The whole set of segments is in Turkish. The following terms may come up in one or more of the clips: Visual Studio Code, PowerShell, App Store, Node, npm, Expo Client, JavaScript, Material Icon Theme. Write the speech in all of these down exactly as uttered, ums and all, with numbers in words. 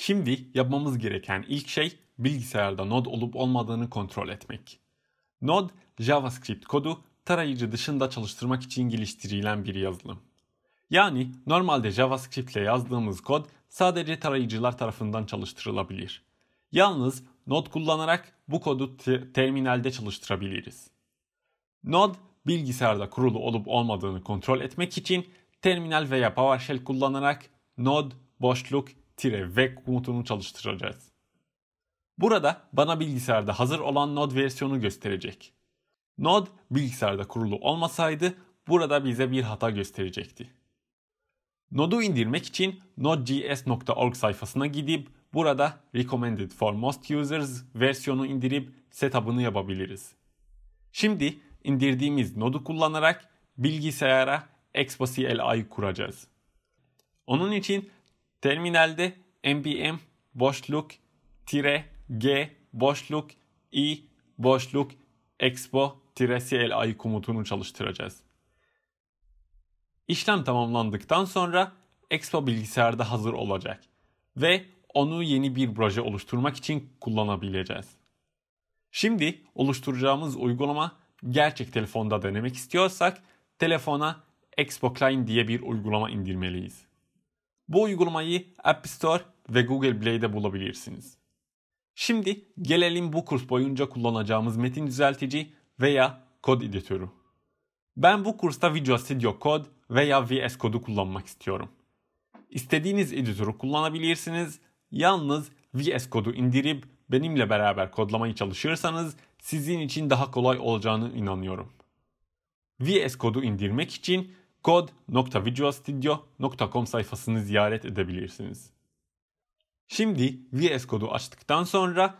Şimdi yapmamız gereken ilk şey bilgisayarda Node olup olmadığını kontrol etmek. Node, JavaScript kodu tarayıcı dışında çalıştırmak için geliştirilen bir yazılım. Yani normalde JavaScript ile yazdığımız kod sadece tarayıcılar tarafından çalıştırılabilir. Yalnız Node kullanarak bu kodu te- terminalde çalıştırabiliriz. Node, bilgisayarda kurulu olup olmadığını kontrol etmek için terminal veya PowerShell kullanarak node boşluk tire ve komutunu çalıştıracağız. Burada bana bilgisayarda hazır olan node versiyonu gösterecek. Node bilgisayarda kurulu olmasaydı burada bize bir hata gösterecekti. Node'u indirmek için node nokta j s nokta org sayfasına gidip burada recommended for most users versiyonu indirip setup'ını yapabiliriz. Şimdi indirdiğimiz node'u kullanarak bilgisayara Expo C L I'yi kuracağız. Onun için terminalde npm boşluk tire g boşluk i boşluk expo tire C L I komutunu çalıştıracağız. İşlem tamamlandıktan sonra Expo bilgisayarda hazır olacak ve onu yeni bir proje oluşturmak için kullanabileceğiz. Şimdi oluşturacağımız uygulama gerçek telefonda denemek istiyorsak telefona Expo Client diye bir uygulama indirmeliyiz. Bu uygulamayı App Store ve Google Play'de bulabilirsiniz. Şimdi gelelim bu kurs boyunca kullanacağımız metin düzeltici veya kod editörü. Ben bu kursta Visual Studio Code veya V S Code'u kullanmak istiyorum. İstediğiniz editörü kullanabilirsiniz. Yalnız V S Code'u indirip benimle beraber kodlamayı çalışırsanız sizin için daha kolay olacağını inanıyorum. V S Code'u indirmek için code nokta visual studio nokta com sayfasını ziyaret edebilirsiniz. Şimdi V S Code'u açtıktan sonra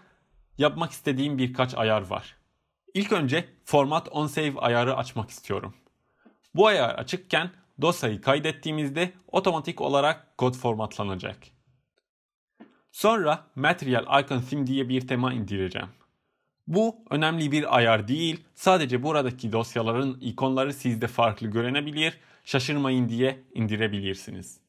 yapmak istediğim birkaç ayar var. İlk önce Format on Save ayarı açmak istiyorum. Bu ayar açıkken dosyayı kaydettiğimizde otomatik olarak kod formatlanacak. Sonra Material Icon Theme diye bir tema indireceğim. Bu önemli bir ayar değil, sadece buradaki dosyaların ikonları sizde farklı görünebilir, şaşırmayın diye indirebilirsiniz.